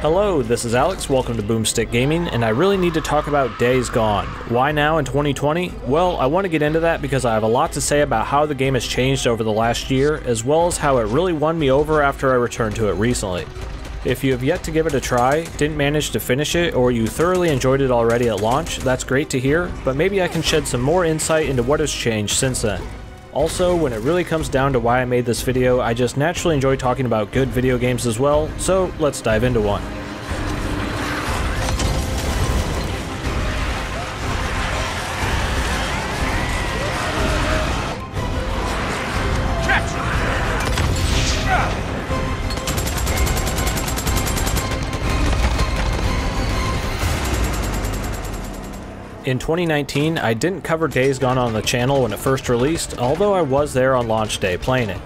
Hello, this is Alex, welcome to Boomstick Gaming, and I really need to talk about Days Gone. Why now in 2020? Well, I want to get into that because I have a lot to say about how the game has changed over the last year, as well as how it really won me over after I returned to it recently. If you have yet to give it a try, didn't manage to finish it, or you thoroughly enjoyed it already at launch, that's great to hear, but maybe I can shed some more insight into what has changed since then. Also, when it really comes down to why I made this video, I just naturally enjoy talking about good video games as well, so let's dive into one. In 2019, I didn't cover Days Gone on the channel when it first released, although I was there on launch day playing it.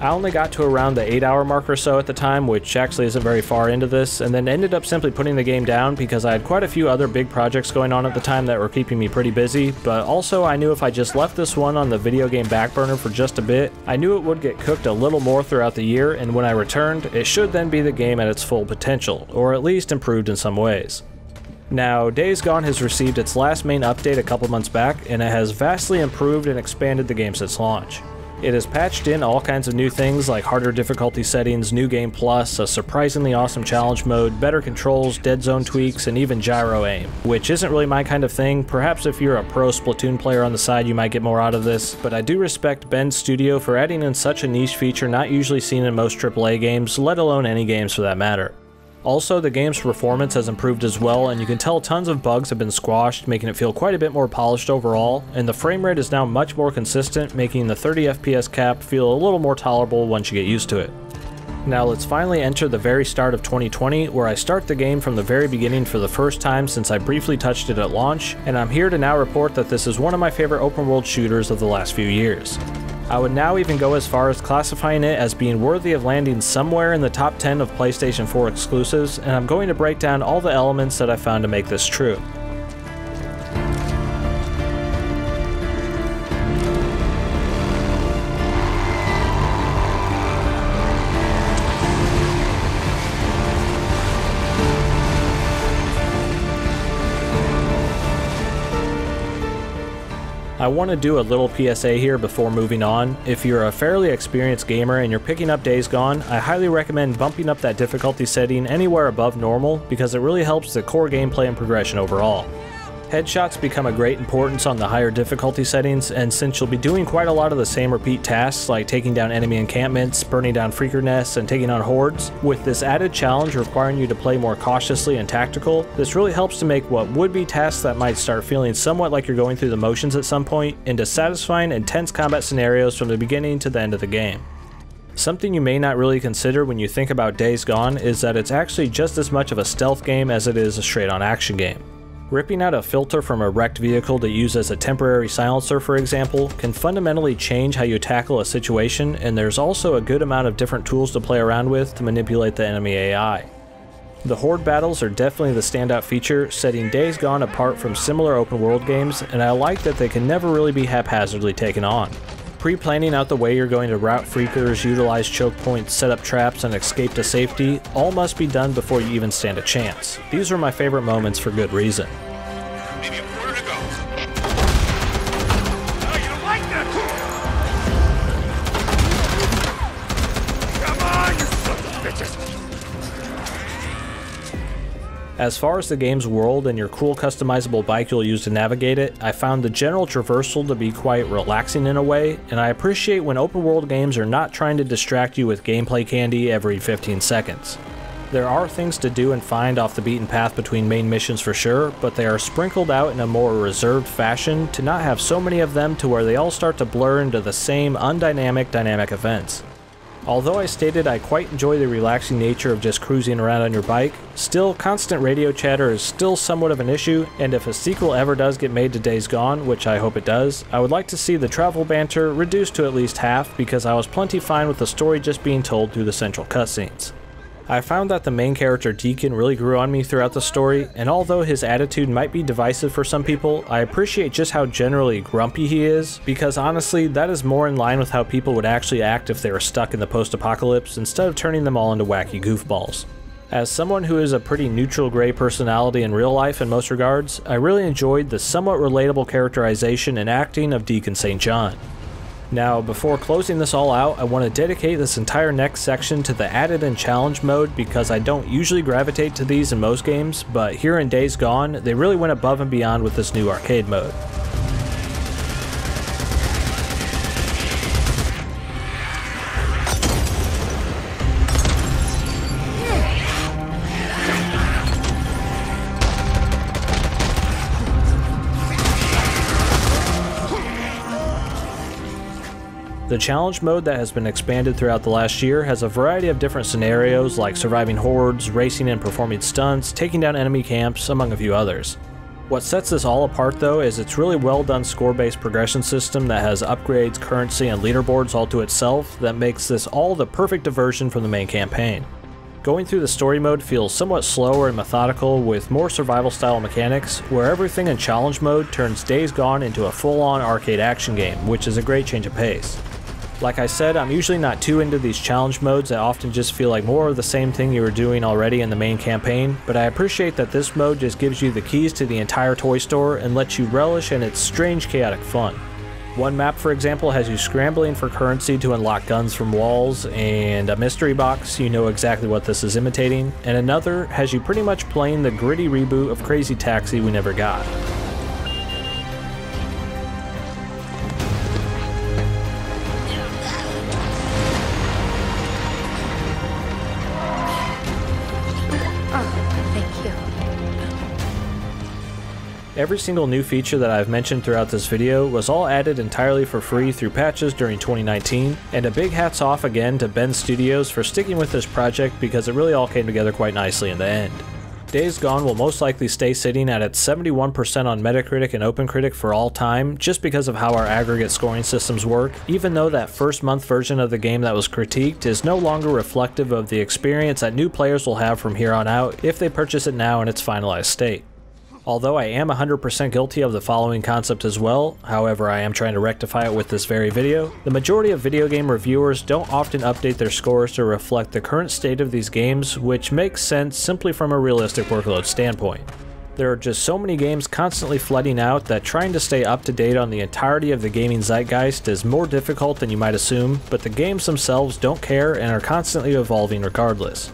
I only got to around the 8-hour mark or so at the time, which actually isn't very far into this, and then ended up simply putting the game down because I had quite a few other big projects going on at the time that were keeping me pretty busy, but also I knew if I just left this one on the video game back burner for just a bit, I knew it would get cooked a little more throughout the year, and when I returned, it should then be the game at its full potential, or at least improved in some ways. Now, Days Gone has received its last main update a couple months back, and it has vastly improved and expanded the game since launch. It has patched in all kinds of new things like harder difficulty settings, new game plus, a surprisingly awesome challenge mode, better controls, dead zone tweaks, and even gyro aim, which isn't really my kind of thing. Perhaps if you're a pro Splatoon player on the side you might get more out of this, but I do respect Bend Studio for adding in such a niche feature not usually seen in most AAA games, let alone any games for that matter. Also, the game's performance has improved as well, and you can tell tons of bugs have been squashed, making it feel quite a bit more polished overall, and the frame rate is now much more consistent, making the 30 FPS cap feel a little more tolerable once you get used to it. Now let's finally enter the very start of 2020, where I start the game from the very beginning for the first time since I briefly touched it at launch, and I'm here to now report that this is one of my favorite open world shooters of the last few years. I would now even go as far as classifying it as being worthy of landing somewhere in the top 10 of PlayStation 4 exclusives, and I'm going to break down all the elements that I found to make this true. I want to do a little PSA here before moving on. If you're a fairly experienced gamer and you're picking up Days Gone, I highly recommend bumping up that difficulty setting anywhere above normal because it really helps the core gameplay and progression overall. Headshots become of great importance on the higher difficulty settings, and since you'll be doing quite a lot of the same repeat tasks like taking down enemy encampments, burning down freaker nests, and taking on hordes, with this added challenge requiring you to play more cautiously and tactical, this really helps to make what would be tasks that might start feeling somewhat like you're going through the motions at some point into satisfying, intense combat scenarios from the beginning to the end of the game. Something you may not really consider when you think about Days Gone is that it's actually just as much of a stealth game as it is a straight-on action game. Ripping out a filter from a wrecked vehicle to use as a temporary silencer, for example, can fundamentally change how you tackle a situation, and there's also a good amount of different tools to play around with to manipulate the enemy AI. The horde battles are definitely the standout feature, setting Days Gone apart from similar open world games, and I like that they can never really be haphazardly taken on. Pre-planning out the way you're going to route freakers, utilize choke points, set up traps, and escape to safety all must be done before you even stand a chance. These are my favorite moments for good reason. Maybe a quarter to go. Oh, you don't like that. Come on, you son of a bitches. As far as the game's world and your cool customizable bike you'll use to navigate it, I found the general traversal to be quite relaxing in a way, and I appreciate when open world games are not trying to distract you with gameplay candy every 15 seconds. There are things to do and find off the beaten path between main missions for sure, but they are sprinkled out in a more reserved fashion to not have so many of them to where they all start to blur into the same undynamic dynamic events. Although I stated I quite enjoy the relaxing nature of just cruising around on your bike, still constant radio chatter is still somewhat of an issue, and if a sequel ever does get made to Days Gone, which I hope it does, I would like to see the travel banter reduced to at least half because I was plenty fine with the story just being told through the central cutscenes. I found that the main character Deacon really grew on me throughout the story, and although his attitude might be divisive for some people, I appreciate just how generally grumpy he is, because honestly, that is more in line with how people would actually act if they were stuck in the post-apocalypse instead of turning them all into wacky goofballs. As someone who is a pretty neutral gray personality in real life in most regards, I really enjoyed the somewhat relatable characterization and acting of Deacon St. John. Now, before closing this all out, I want to dedicate this entire next section to the added and challenge mode because I don't usually gravitate to these in most games, but here in Days Gone, they really went above and beyond with this new arcade mode. The challenge mode that has been expanded throughout the last year has a variety of different scenarios like surviving hordes, racing and performing stunts, taking down enemy camps, among a few others. What sets this all apart though is its really well done score-based progression system that has upgrades, currency, and leaderboards all to itself that makes this all the perfect diversion from the main campaign. Going through the story mode feels somewhat slower and methodical with more survival style mechanics, where everything in challenge mode turns Days Gone into a full-on arcade action game, which is a great change of pace. Like I said, I'm usually not too into these challenge modes that often just feel like more of the same thing you were doing already in the main campaign, but I appreciate that this mode just gives you the keys to the entire toy store and lets you relish in its strange chaotic fun. One map, for example, has you scrambling for currency to unlock guns from walls and a mystery box, you know exactly what this is imitating, and another has you pretty much playing the gritty reboot of Crazy Taxi we never got. Every single new feature that I've mentioned throughout this video was all added entirely for free through patches during 2019, and a big hats off again to Bend Studio for sticking with this project because it really all came together quite nicely in the end. Days Gone will most likely stay sitting at its 71% on Metacritic and OpenCritic for all time just because of how our aggregate scoring systems work, even though that first month version of the game that was critiqued is no longer reflective of the experience that new players will have from here on out if they purchase it now in its finalized state. Although I am 100% guilty of the following concept as well, however I am trying to rectify it with this very video, the majority of video game reviewers don't often update their scores to reflect the current state of these games, which makes sense simply from a realistic workload standpoint. There are just so many games constantly flooding out that trying to stay up to date on the entirety of the gaming zeitgeist is more difficult than you might assume, but the games themselves don't care and are constantly evolving regardless.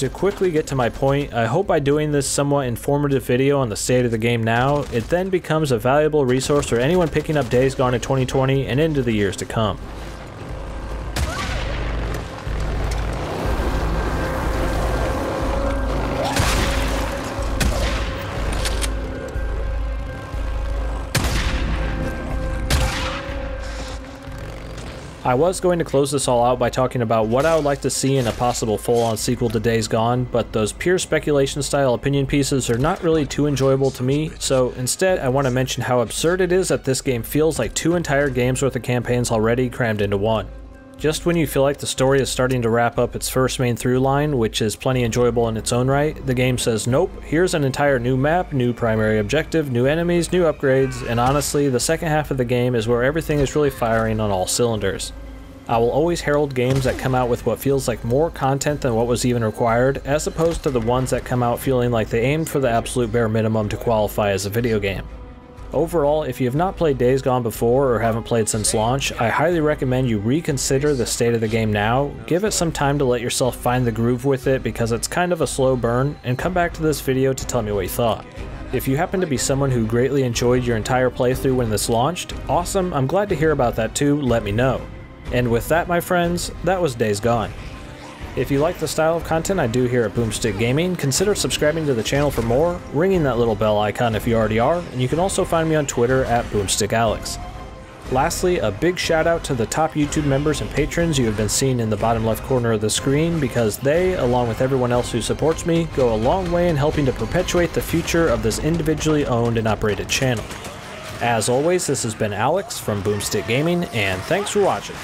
To quickly get to my point, I hope by doing this somewhat informative video on the state of the game now, it then becomes a valuable resource for anyone picking up Days Gone in 2020 and into the years to come. I was going to close this all out by talking about what I would like to see in a possible full-on sequel to Days Gone, but those pure speculation-style opinion pieces are not really too enjoyable to me, so instead I want to mention how absurd it is that this game feels like two entire games worth of campaigns already crammed into one. Just when you feel like the story is starting to wrap up its first main through line, which is plenty enjoyable in its own right, the game says nope, here's an entire new map, new primary objective, new enemies, new upgrades, and honestly, the second half of the game is where everything is really firing on all cylinders. I will always herald games that come out with what feels like more content than what was even required, as opposed to the ones that come out feeling like they aimed for the absolute bare minimum to qualify as a video game. Overall, if you have not played Days Gone before or haven't played since launch, I highly recommend you reconsider the state of the game now, give it some time to let yourself find the groove with it because it's kind of a slow burn, and come back to this video to tell me what you thought. If you happen to be someone who greatly enjoyed your entire playthrough when this launched, awesome, I'm glad to hear about that too, let me know. And with that, my friends, that was Days Gone. If you like the style of content I do here at Boomstick Gaming, consider subscribing to the channel for more, ringing that little bell icon if you already are, and you can also find me on Twitter at BoomstickAlex. Lastly, a big shout out to the top YouTube members and patrons you have been seeing in the bottom left corner of the screen because they, along with everyone else who supports me, go a long way in helping to perpetuate the future of this individually owned and operated channel. As always, this has been Alex from Boomstick Gaming, and thanks for watching.